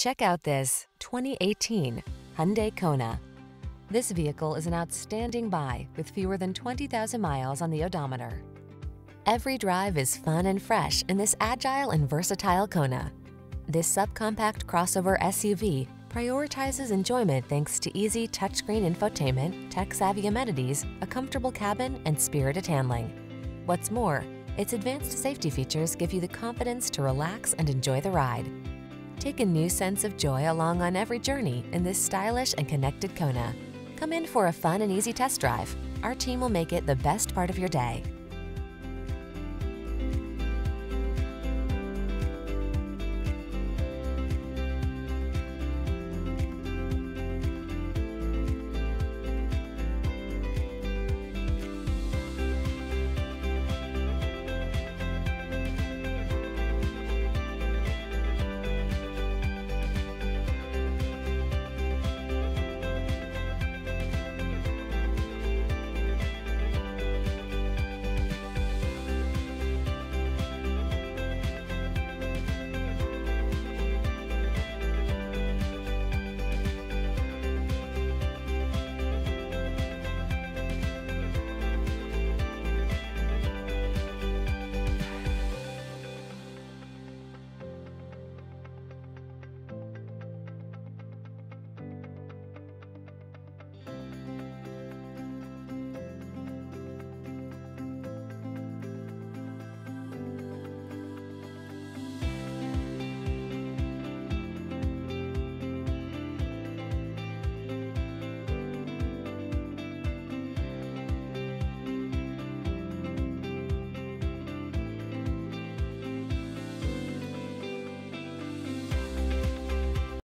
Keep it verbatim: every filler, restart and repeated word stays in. Check out this twenty eighteen Hyundai Kona. This vehicle is an outstanding buy with fewer than twenty thousand miles on the odometer. Every drive is fun and fresh in this agile and versatile Kona. This subcompact crossover S U V prioritizes enjoyment thanks to easy touchscreen infotainment, tech-savvy amenities, a comfortable cabin, and spirited handling. What's more, its advanced safety features give you the confidence to relax and enjoy the ride. Take a new sense of joy along on every journey in this stylish and connected Kona. Come in for a fun and easy test drive. Our team will make it the best part of your day.